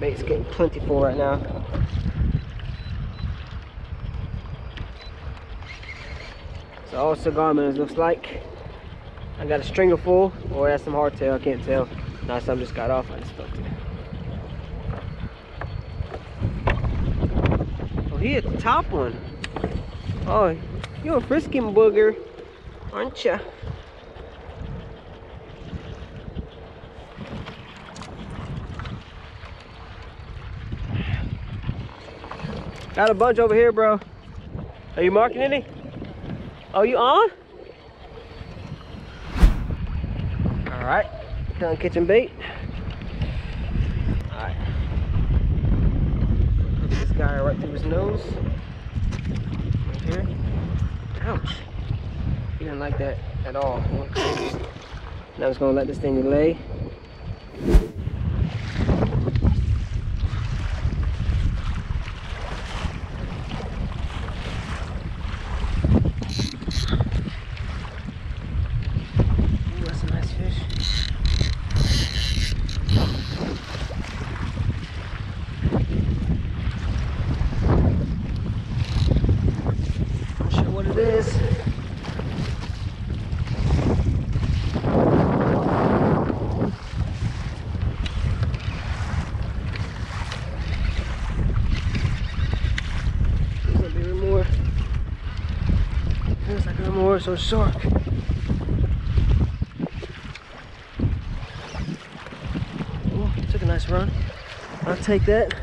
Bait's getting plentiful right now. So all cigar minnows looks like. I got a stringer full, or that's some hardtail, I can't tell. Now some just got off, I just fucked it. Oh, he hit the top one. Oh, you're a frisking booger, aren't ya? Got a bunch over here, bro. Are you marking any? Oh, you on? All right, done catching bait. All right. Look at this guy right through his nose. Right here. Ouch. He didn't like that at all. Now I'm just gonna let this thing lay. So shark. Oh, took a nice run. I'll take that.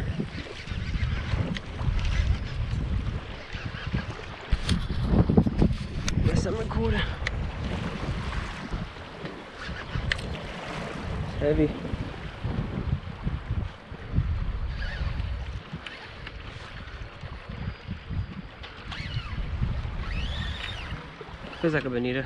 Guess I'm recording. It's heavy. Feels like a bonita.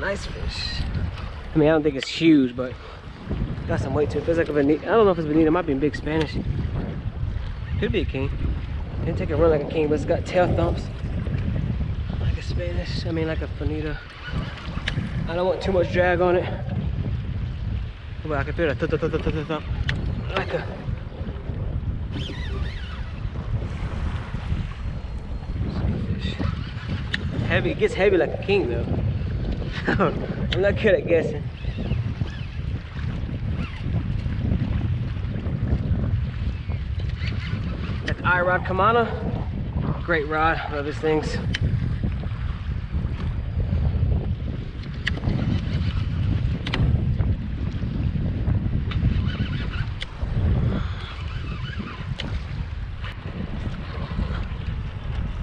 Nice fish. I mean, I don't think it's huge, but got some weight to it. Feels like a bonita. I don't know if it's bonita. It might be in big Spanish. Could be a king. Didn't take a run like a king, but it's got tail thumps. Like a Spanish. I mean, like a bonita. I don't want too much drag on it. Well, I can feel that thump. Like a... fish. Heavy, it gets heavy like a king though. I'm not good at guessing. That's I-Rod Kamana. Great rod, love these things.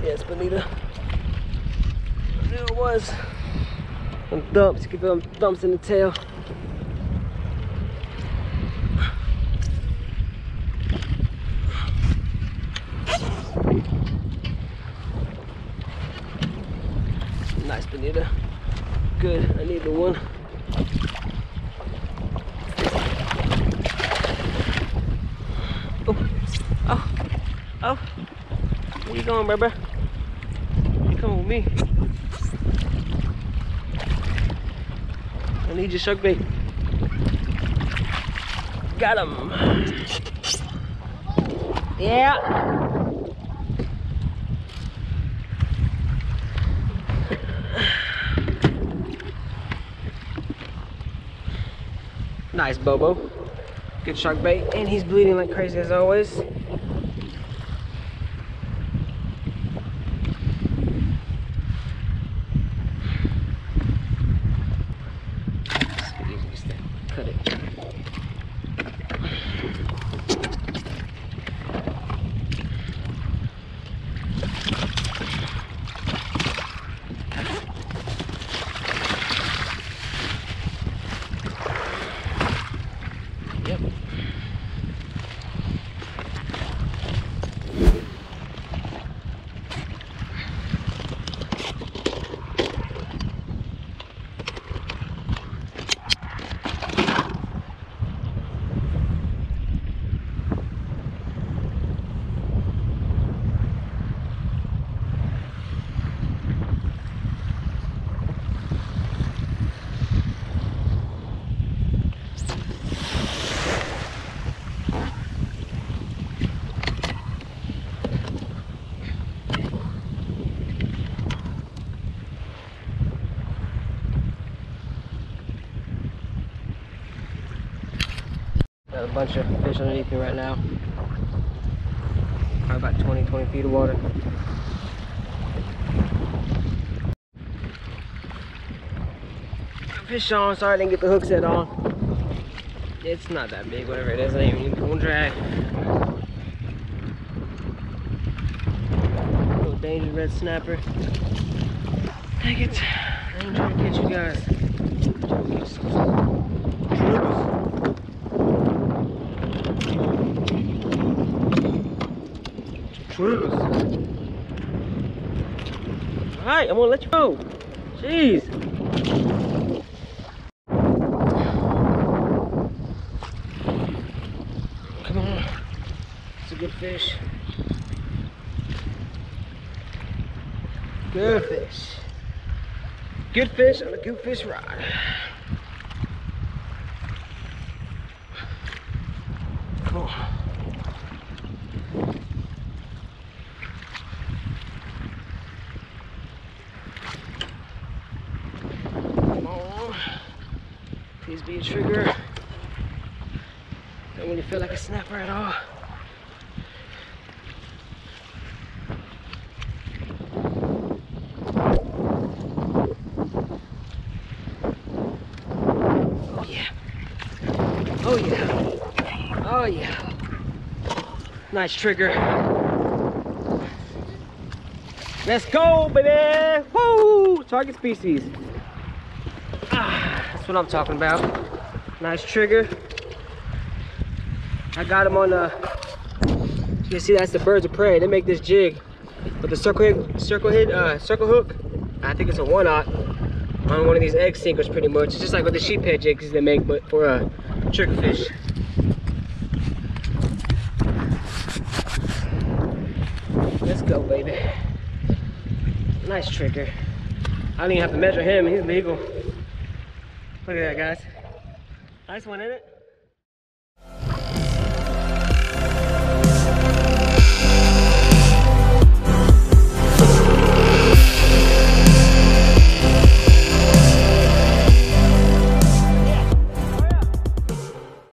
Yes, bonita. There it was. Some thumps. You can feel them thumps in the tail. Nice bonita. Good. I need the one. Oh. Oh. Oh. Where you going, bruh? Come with me. I need your shark bait. Got him. Yeah. Nice, Bobo. Good shark bait. And he's bleeding like crazy as always. Cut it. a bunch of fish underneath me right now. Probably about 20 feet of water. Fish on, sorry I didn't get the hook set on. It's not that big, whatever it is, I ain't even gonna drag. Little danger red snapper. Dang it. I ain't trying to catch you guys. Triggers. Alright, I'm gonna let you go. Jeez. Good fish. Good fish. Good fish on a good fish rod. Cool. Come on. Please be a trigger. Don't really feel like a snapper at all. Oh yeah, oh yeah. Nice trigger. Let's go, baby. Woo! Target species. Ah, that's what I'm talking about. Nice trigger. I got him on the, you see that's the Birds of Prey. They make this jig with the circle hook. I think it's a 1/0 on one of these egg sinkers pretty much. It's just like with the sheephead jigs they make, but for a triggerfish. Let's go, baby. Nice trigger. I don't even have to measure him, he's legal. Look at that, guys. Nice one, isn't it?